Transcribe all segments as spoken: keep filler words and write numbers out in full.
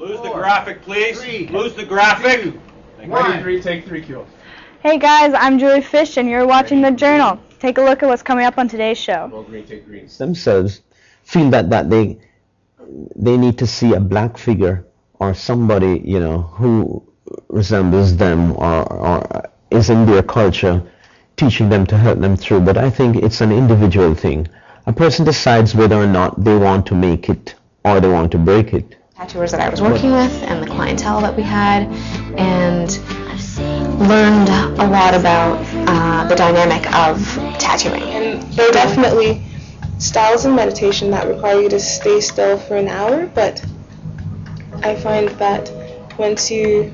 Lose four, the graphic, please. Three, Lose the graphic. Two, one. Three, take three, Q. Hey guys, I'm Julie Fish, and you're watching The Journal. Take a look at what's coming up on today's show. Roll green, take green. Themselves feel that that they they need to see a black figure or somebody, you know, who resembles them or or is in their culture, teaching them to help them through. But I think it's an individual thing. A person decides whether or not they want to make it or they want to break it. Tattooers that I was working with and the clientele that we had, and learned a lot about uh, the dynamic of tattooing. And there are definitely styles of meditation that require you to stay still for an hour, but I find that once you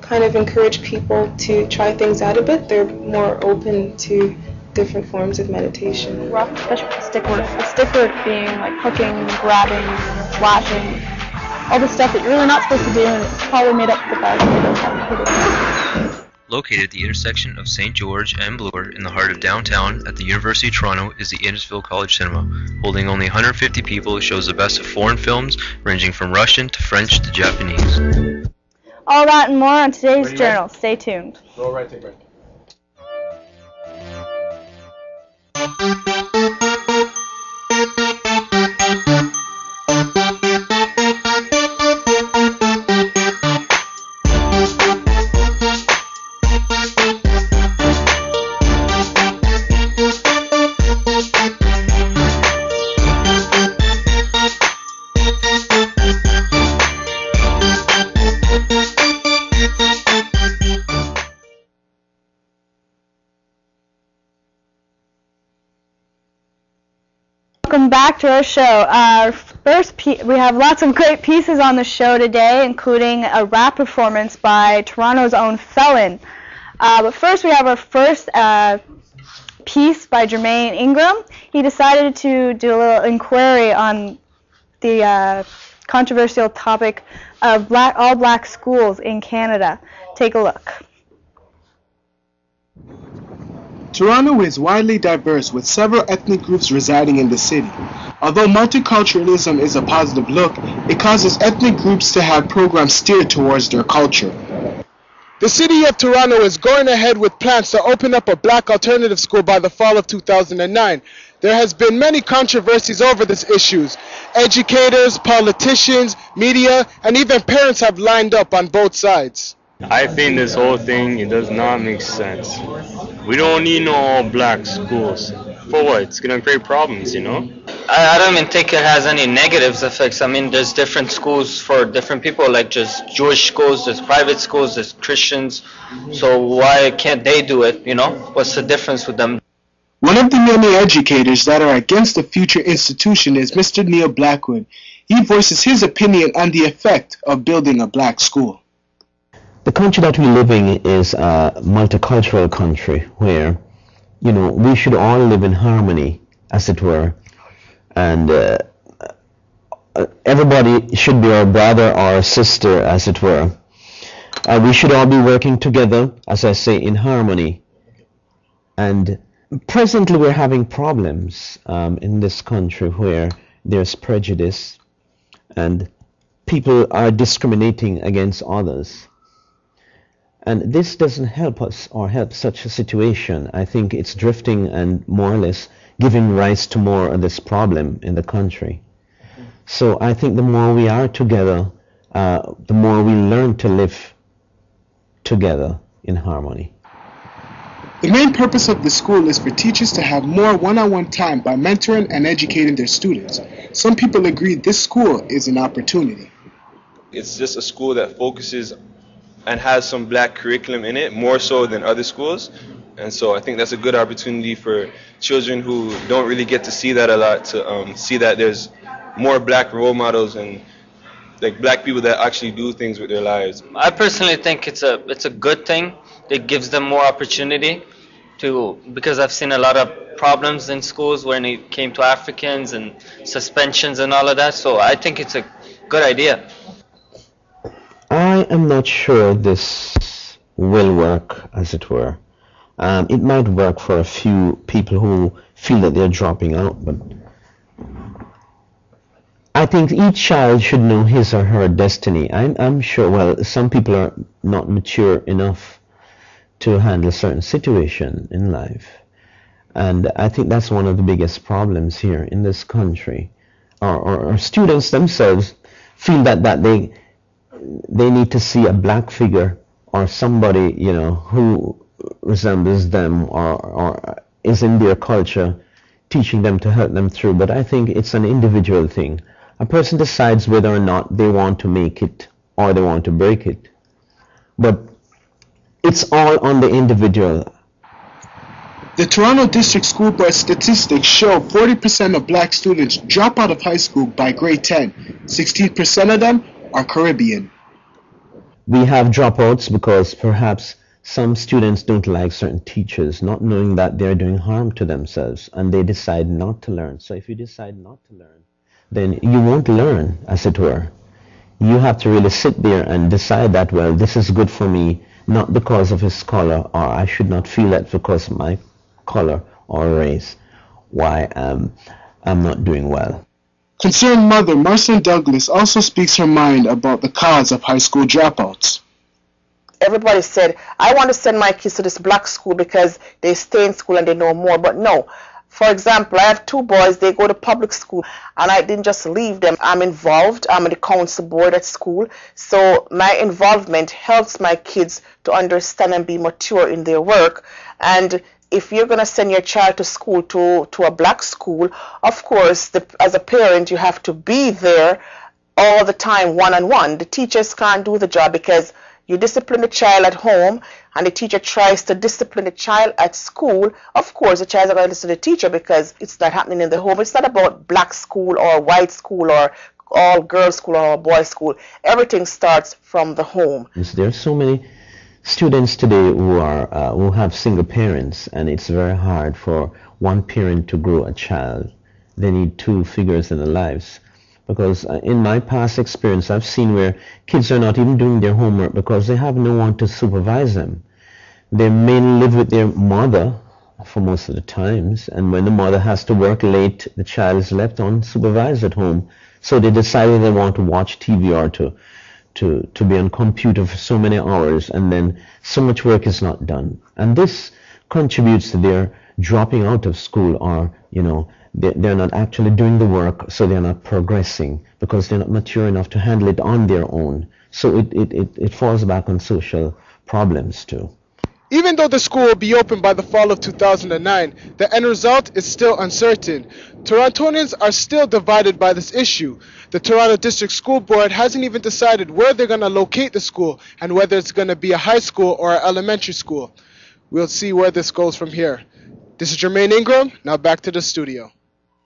kind of encourage people to try things out a bit, they're more open to different forms of meditation. Rough, especially with stick work. The stick work being like hooking, grabbing, slashing, all the stuff that you're really not supposed to do, and it's probably made up for the guys who don't have to do. Located at the intersection of Saint George and Bloor in the heart of downtown at the University of Toronto is the Intersville College Cinema. Holding only one hundred fifty people, it shows the best of foreign films ranging from Russian to French to Japanese. All that and more on today's Journal. Right? Stay tuned. Roll right, take right. Back to our show. Our first piece, we have lots of great pieces on the show today, including a rap performance by Toronto's own Felon. Uh, but first, we have our first uh, piece by Jermaine Ingram. He decided to do a little inquiry on the uh, controversial topic of black, all black schools in Canada. Take a look. Toronto is widely diverse, with several ethnic groups residing in the city. Although multiculturalism is a positive look, it causes ethnic groups to have programs steered towards their culture. The city of Toronto is going ahead with plans to open up a black alternative school by the fall of two thousand nine. There has been many controversies over these issues. Educators, politicians, media, and even parents have lined up on both sides. I think this whole thing, it does not make sense. We don't need no all black schools. For what? It's going to create problems, you know? I, I don't even think it has any negatives effects. I mean, there's different schools for different people, like just Jewish schools, there's private schools, there's Christians. So why can't they do it, you know? What's the difference with them? One of the many educators that are against the future institution is Mister Neil Blackwood. He voices his opinion on the effect of building a black school. The country that we live in is a multicultural country where, you know, we should all live in harmony, as it were, and uh, everybody should be our brother or our sister, as it were. Uh, we should all be working together, as I say, in harmony. And presently we're having problems um, in this country where there's prejudice and people are discriminating against others. And this doesn't help us or help such a situation. I think it's drifting and more or less giving rise to more of this problem in the country. So I think the more we are together, uh, the more we learn to live together in harmony. The main purpose of the school is for teachers to have more one-on-one time by mentoring and educating their students. Some people agree this school is an opportunity. It's just a school that focuses and has some black curriculum in it, more so than other schools. And so I think that's a good opportunity for children who don't really get to see that a lot, to um, see that there's more black role models and like black people that actually do things with their lives. I personally think it's a it's a good thing. It gives them more opportunity to, because I've seen a lot of problems in schools when it came to Africans and suspensions and all of that. So I think it's a good idea. I am not sure this will work, as it were. Um, it might work for a few people who feel that they're dropping out, but I think each child should know his or her destiny. I'm, I'm sure, well, some people are not mature enough to handle certain situation in life. And I think that's one of the biggest problems here in this country. Or, or, or students themselves feel that, that they, they need to see a black figure or somebody, you know, who resembles them or, or is in their culture, teaching them to help them through. But I think it's an individual thing. A person decides whether or not they want to make it or they want to break it. But it's all on the individual. The Toronto District School Board statistics show forty percent of black students drop out of high school by grade ten. sixteen percent of them are Caribbean. We have dropouts because perhaps some students don't like certain teachers, not knowing that they're doing harm to themselves, and they decide not to learn. So if you decide not to learn, then you won't learn, as it were. You have to really sit there and decide that, well, this is good for me, not because of his color, or I should not feel that because of my color or race, why um, I'm not doing well. Concerned mother Marcy Douglas also speaks her mind about the cause of high school dropouts. Everybody said, I want to send my kids to this black school because they stay in school and they know more. But no. For example, I have two boys, they go to public school, and I didn't just leave them. I'm involved. I'm on the council board at school. So my involvement helps my kids to understand and be mature in their work. And if you're going to send your child to school, to, to a black school, of course, the, as a parent, you have to be there all the time, one-on-one. The teachers can't do the job because you discipline the child at home and the teacher tries to discipline the child at school. Of course, the child is going to listen to the teacher because it's not happening in the home. It's not about black school or white school or all-girls school or all-boys school. Everything starts from the home. There are so many students today who, are, uh, who have single parents, and it's very hard for one parent to grow a child. They need two figures in their lives. Because in my past experience, I've seen where kids are not even doing their homework because they have no one to supervise them. They mainly live with their mother for most of the times, and when the mother has to work late, the child is left unsupervised at home. So they decided they want to watch T V or to, to, to be on computer for so many hours, and then so much work is not done. And this contributes to their dropping out of school, or, you know, they're not actually doing the work, so they're not progressing because they're not mature enough to handle it on their own. So it, it, it, it falls back on social problems too. Even though the school will be open by the fall of two thousand nine, the end result is still uncertain. Torontonians are still divided by this issue. The Toronto District School Board hasn't even decided where they're going to locate the school and whether it's going to be a high school or an elementary school. We'll see where this goes from here. This is Jermaine Ingram. Now back to the studio.